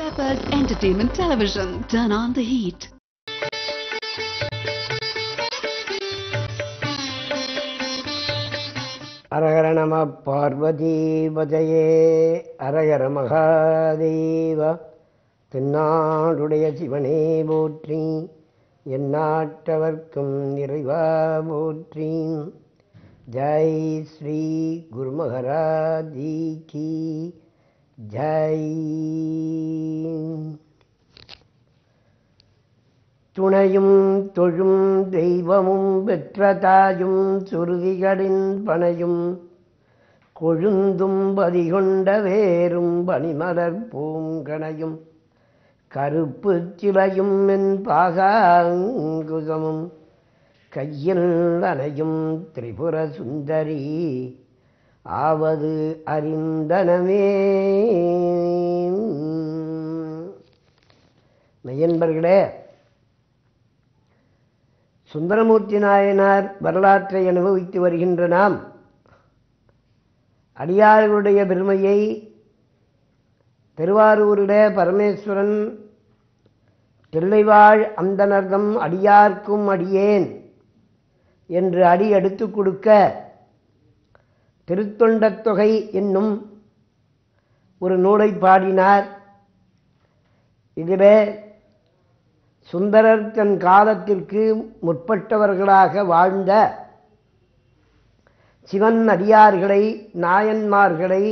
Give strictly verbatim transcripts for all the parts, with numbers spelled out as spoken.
Peppers Entertainment Television. Turn on the heat. Harhar नमः पार्वती वजये हरहर महादेव तन्नाडुடைய சிவனே போற்றி எண்ணாட்டவர்க்கும் இறைவா போற்றி जय श्री गुरु महाराज की जय துணையும் தொழும் தெய்வமும் பெற்றதாயும் சுருதிகளின் பணையும் கொழுந்தும் பதிகொண்ட வேரும் பனிமலர் பூங்கணையும் கருப்பு சிலையும் என் பாகாங்குகமும் கையில் அணையும் திரிபுர சுந்தரி ஆவது அறிந்தனமே. நயன்பர்களே, சுந்தரமூர்த்தி நாயனார் வரலாற்றை அனுபவித்து வருகின்ற நாம் அடியார்களுடைய பெருமையை திருவாரூரிட பரமேஸ்வரன் தில்லைவாழ் அந்தனர்தம் அடியார்க்கும் அடியேன் என்று அடி எடுத்து கொடுக்க திருத்தொண்டத் தொகை என்னும் ஒரு நூலை பாடினார். இதுவே சுந்தரர் தன் காலத்திற்கு முற்பட்டவர்களாக வாழ்ந்த சிவன் அடியார்களை, நாயன்மார்களை,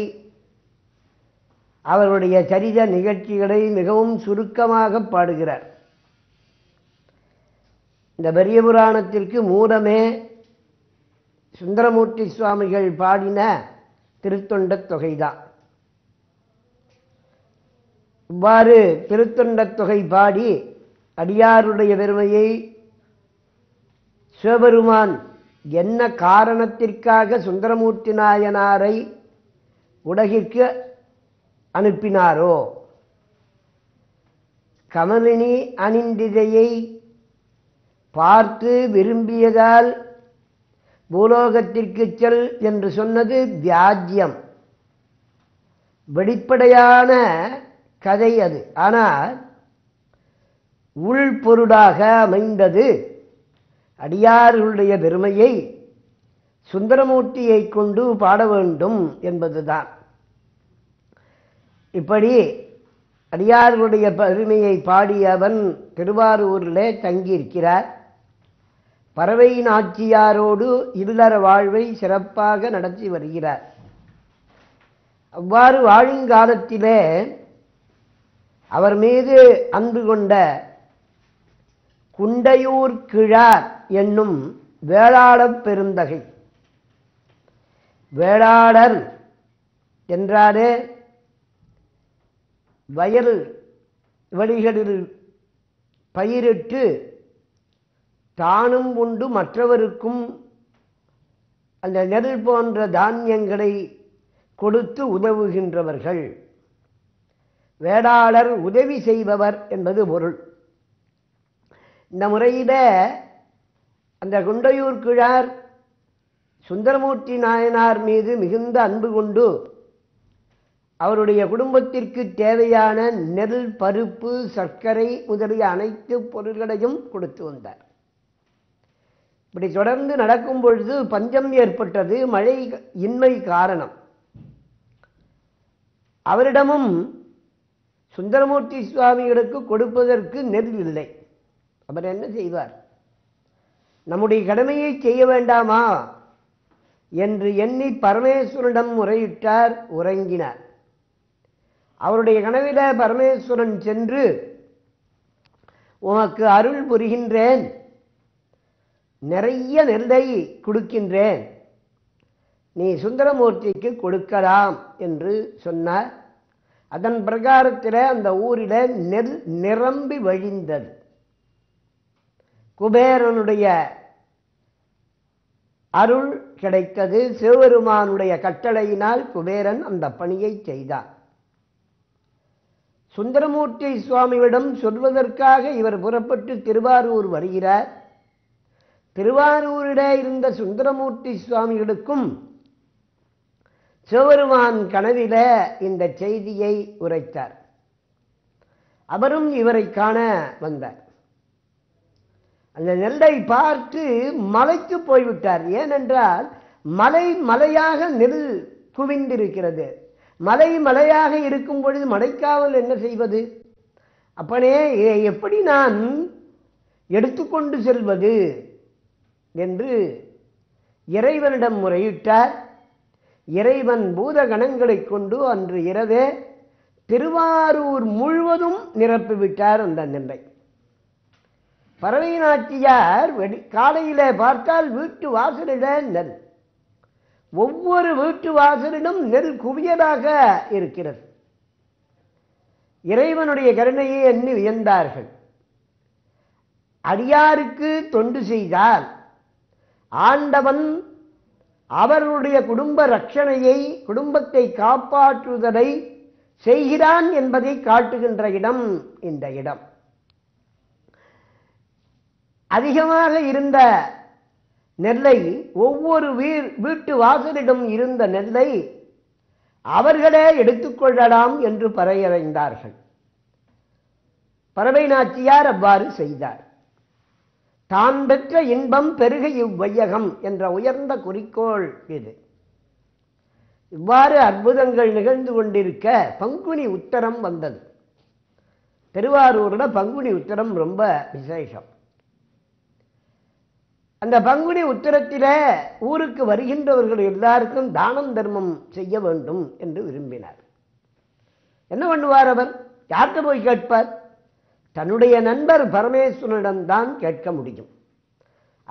அவருடைய சரித நிகழ்ச்சிகளை மிகவும் சுருக்கமாக பாடுகிறார். இந்த பெரிய புராணத்திற்கு மூலமே சுந்தரமூர்த்தி சுவாமிகள் பாடின திருத்தொண்டத் தொகைதான். இவ்வாறு திருத்தொண்டத் தொகை பாடி அடியாருடைய பெருமையை சிவபெருமான் என்ன காரணத்திற்காக சுந்தரமூர்த்தி நாயனாரை உலகிற்கு அனுப்பினாரோ, கமலினி அணிந்திதையை பார்த்து விரும்பியதால் பூலோகத்திற்கு செல் என்று சொன்னது வியாஜ்யம், வெளிப்படையான கதை அது. ஆனால் உள்பொருளாக அமைந்தது அடியார்களுடைய பெருமையை சுந்தரமூர்த்தியை கொண்டு பாட வேண்டும் என்பதுதான். இப்படி அடியார்களுடைய பெருமையை பாடியவன் திருவாரூரிலே தங்கியிருக்கிறார். பறவை நாச்சியாரோடு இல்லற வாழ்வை சிறப்பாக நடத்தி வருகிறார். அவ்வாறு வாழுங்காலத்திலே அவர் மீது அன்பு கொண்ட குண்டையூர் கிழார் என்னும் வேளாளப் பெருந்தகை. வேளாளர் என்றாலே வயல் வழிகளில் பயிரிட்டு தானும் உண்டு மற்றவருக்கும் அந்த நெல் போன்ற தானியங்களை கொடுத்து உதவுகின்றவர்கள். வேளாளர் உதவி செய்பவர் என்பது பொருள். இந்த முறையில அந்த குண்டையூர் கிழார் சுந்தரமூர்த்தி நாயனார் மீது மிகுந்த அன்பு கொண்டு அவருடைய குடும்பத்திற்கு தேவையான நெல், பருப்பு, சர்க்கரை முதலிய அனைத்து பொருட்களையும் கொடுத்து வந்தார். இப்படி தொடர்ந்து நடக்கும் பொழுது பஞ்சம் ஏற்பட்டது. மழை இன்மை காரணம். அவரிடமும் சுந்தரமூர்த்தி சுவாமிகளுக்கு கொடுப்பதற்கு நெல் இல்லை. அவர் என்ன செய்வார்? நம்முடைய கடமையை செய்ய வேண்டாமா என்று எண்ணி பரமேஸ்வரனிடம் முறையிட்டார், உறங்கினார். அவருடைய கனவில பரமேஸ்வரன் சென்று, உமக்கு அருள் புரிகின்றேன், நிறைய நெல்லை கொடுக்கின்றேன், நீ சுந்தரமூர்த்திக்கு கொடுக்கலாம் என்று சொன்னார். அதன் பிரகாரத்தில் அந்த ஊரில் நெல் நிரம்பி வழிந்தது. குபேரனுடைய அருள் கிடைத்தது. சிவபெருமானுடைய கட்டளையினால் குபேரன் அந்த பணியை செய்தார். சுந்தரமூர்த்தி சுவாமியிடம் சொல்வதற்காக இவர் புறப்பட்டு திருவாரூர் வருகிறார். திருவாரூரிலே இருந்த சுந்தரமூர்த்தி சுவாமிகளுக்கும் சிவபெருமான் கனவில இந்த செய்தியை உரைத்தார். அவரும் இவரை காண வந்தார். அந்த நெல்லை பார்த்து மலைக்கு போய்விட்டார். ஏனென்றால் மலை மலையாக நெல் குவிந்திருக்கிறது. மலை மலையாக இருக்கும் பொழுது மடைக்காவல் என்ன செய்வது? அப்பனே, எப்படி நான் எடுத்துக்கொண்டு செல்வது என்று இறைவனிடம் முறையிட்டார். இறைவன் பூதகணங்களை கொண்டு அன்று இரவே திருவாரூர் முழுவதும் நிரப்பிவிட்டார் அந்த நெல்லை. பறவை நாச்சியார் காலையில பார்த்தால் வீட்டு வாசலிட நெல், ஒவ்வொரு வீட்டு வாசலிலும் நெல் குவியலாக இருக்கிறது. இறைவனுடைய கருணையை எண்ணி வியந்தார்கள். அடியாருக்கு தொண்டு செய்தால் ஆண்டவன் அவர்களுடைய குடும்ப ரட்சணையை, குடும்பத்தை காப்பாற்றுதலை செய்கிறான் என்பதை காட்டுகின்ற இடம் இந்த இடம். அதிகமாக இருந்த நெல்லை, ஒவ்வொரு வீட்டு வாசலிடம் இருந்த நெல்லை அவர்களே எடுத்துக்கொள்ளலாம் என்று பறையறைந்தார்கள். பறவை நாச்சியார் அவ்வாறு செய்தார். தான் பெற்ற இன்பம் பெருக இவ்வையகம் என்ற உயர்ந்த குறிக்கோள் இது. இவ்வாறு அற்புதங்கள் நிகழ்ந்து கொண்டிருக்க பங்குனி உத்தரம் வந்தது. திருவாரூர்ல பங்குனி உத்தரம் ரொம்ப விசேஷம். அந்த பங்குனி உத்தரத்திலே ஊருக்கு வருகின்றவர்கள் எல்லாருக்கும் தானம் தர்மம் செய்ய வேண்டும் என்று விரும்பினார். என்ன பண்ணுவார் அவர்? யார்கிட்ட போய் கேட்பார்? தன்னுடைய நண்பர் பரமேஸ்வரனிடம்தான் கேட்க முடியும்.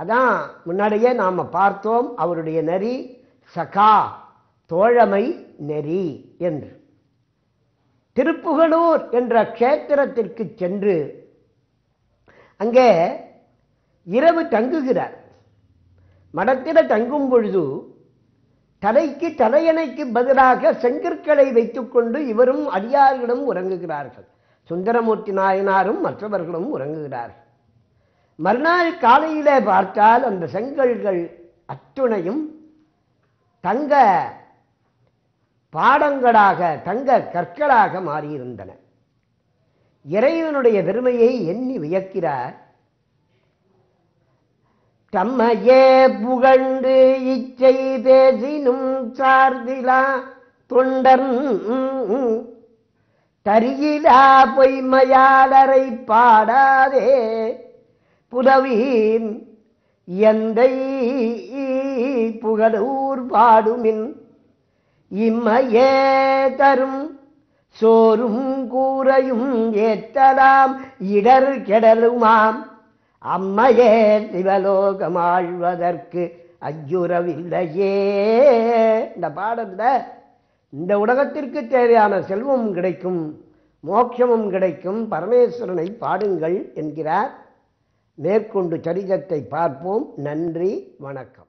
அதான் முன்னாடியே நாம் பார்த்தோம், அவருடைய நெறி சகா தோழமை நெறி என்று. திருப்புகலூர் என்ற க்ஷேத்திரத்திற்கு சென்று அங்கே இரவு தங்குகிறார். மடத்தில தங்கும் பொழுது தலைக்கு தலையணைக்கு பதிலாக செங்கற்களை வைத்துக்கொண்டு இவரும் அடியார்களும் உறங்குகிறார்கள். சுந்தரமூர்த்தி நாயனாரும் மற்றவர்களும் உறங்குகிறார்கள். மறுநாள் காலையிலே பார்த்தால் அந்த செங்கல்கள் அத்துணையும் தங்க பாடங்களாக, தங்க கற்களாக மாறியிருந்தன. இறைவனுடைய பெருமையை எண்ணி வியக்கிறார். தம்மையே புகழ்ந்து இச்சை பேசினும் சார்திலா தொண்டர் தரியிலா பொய்மையாளரை பாடாதே புலவீன் எந்தை புகழூர் பாடுமின் இம்மையே தரும் சோறும் கூரையும் ஏற்றலாம் இடர் கெடலுமாம் அம்மையே சிவலோகமாழ்வதற்கு அஜுரவில்லையே. இந்த பாடல்ல இந்த உலகத்திற்கு தேவையான செல்வமும் கிடைக்கும், மோட்சமும் கிடைக்கும், பரமேஸ்வரனை பாடுங்கள் என்கிறார். மேற்கொண்டு சரிதத்தை பார்ப்போம். நன்றி, வணக்கம்.